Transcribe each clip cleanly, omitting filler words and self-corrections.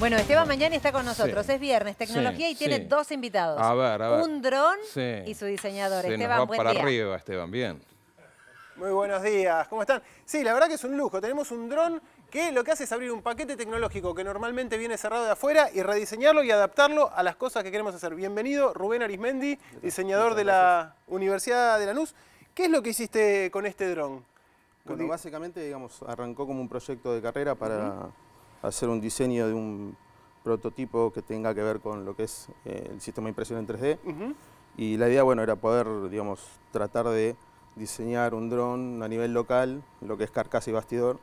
Bueno, Esteban Magnani está con nosotros, sí. Es viernes, tecnología, sí, y tiene dos invitados. A ver. Un dron y su diseñador. Esteban, buen día. Para arriba, Esteban, bien. Muy buenos días, ¿cómo están? Sí, la verdad que es un lujo. Tenemos un dron que lo que hace es abrir un paquete tecnológico que normalmente viene cerrado de afuera y rediseñarlo y adaptarlo a las cosas que queremos hacer. Bienvenido, Rubén Arizmendi, diseñador de la Universidad de Lanús. ¿Qué es lo que hiciste con este dron? Bueno, básicamente, digamos, arrancó como un proyecto de carrera para hacer un diseño de un prototipo que tenga que ver con lo que es el sistema de impresión en 3D. Y la idea, bueno, era poder, digamos, tratar de diseñar un dron a nivel local, lo que es carcasa y bastidor,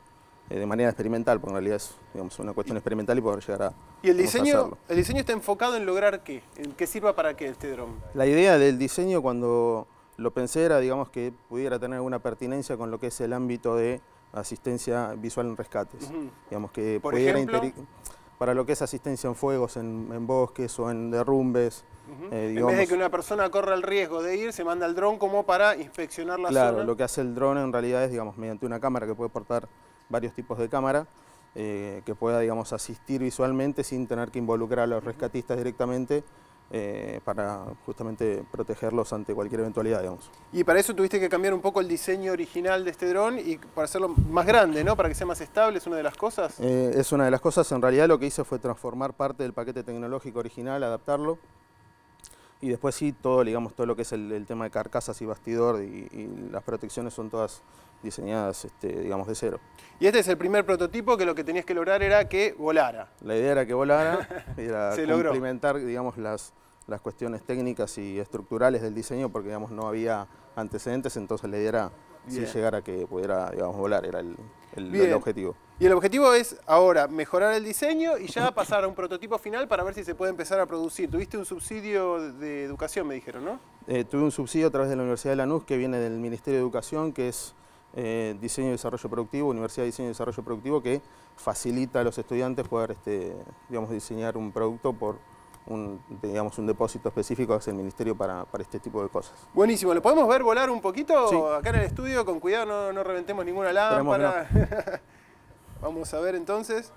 de manera experimental, porque en realidad es, digamos, una cuestión experimental y poder llegar a... ¿Y el diseño está enfocado en lograr qué? ¿En qué sirva para qué este dron? La idea del diseño, cuando lo pensé, era, digamos, que pudiera tener alguna pertinencia con lo que es el ámbito de asistencia visual en rescates. Digamos que pudiera para lo que es asistencia en fuegos, en bosques o en derrumbes. Digamos, en vez de que una persona corra el riesgo de ir, se manda el dron como para inspeccionar la zona. Claro, lo que hace el dron en realidad es, digamos, mediante una cámara que puede portar varios tipos de cámara, que pueda, digamos, asistir visualmente sin tener que involucrar a los rescatistas directamente, para justamente protegerlos ante cualquier eventualidad, digamos. Y para eso tuviste que cambiar un poco el diseño original de este dron y para hacerlo más grande, ¿no? Para que sea más estable, ¿es una de las cosas? Es una de las cosas. En realidad lo que hice fue transformar parte del paquete tecnológico original, adaptarlo. Y después sí, todo, digamos, todo lo que es el tema de carcasas y bastidor y las protecciones son todas diseñadas, digamos, de cero. Y este es el primer prototipo que lo que tenías que lograr era que volara. La idea era que volara, era complementar, digamos, las cuestiones técnicas y estructurales del diseño, porque, digamos, no había antecedentes, entonces la idea era llegar a que pudiera, digamos, volar, era el objetivo. Y el objetivo es ahora mejorar el diseño y ya pasar a un prototipo final para ver si se puede empezar a producir. Tuviste un subsidio de educación, me dijeron, ¿no? Tuve un subsidio a través de la Universidad de Lanús, que viene del Ministerio de Educación, que es Diseño y Desarrollo Productivo, Universidad de Diseño y Desarrollo Productivo, que facilita a los estudiantes poder, digamos, diseñar un producto por digamos, un depósito específico hacia el Ministerio para este tipo de cosas. Buenísimo, ¿lo podemos ver volar un poquito? Sí. Acá en el estudio, con cuidado, no reventemos ninguna lámpara. No. Vamos a ver entonces.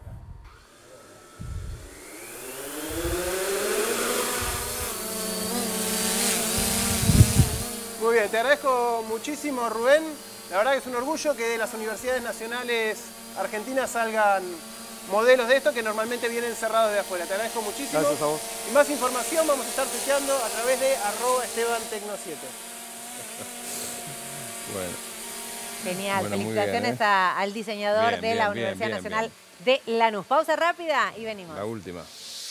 Muy bien, te agradezco muchísimo, Rubén. La verdad que es un orgullo que de las universidades nacionales argentinas salgan modelos de esto que normalmente vienen cerrados de afuera. Te agradezco muchísimo. Gracias a vos. Y más información vamos a estar tuiteando a través de @estebantecno7. Bueno. Genial, bueno, felicitaciones al diseñador de la Universidad Nacional de Lanús. Pausa rápida y venimos. La última.